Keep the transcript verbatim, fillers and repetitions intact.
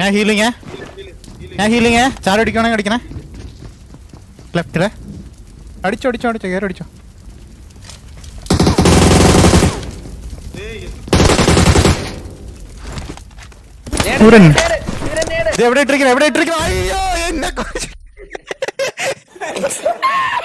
I'm healing. I'm healing. I'm healing. I'm healing. Left. I'm healing. I'm healing. I'm healing. I'm healing. I'm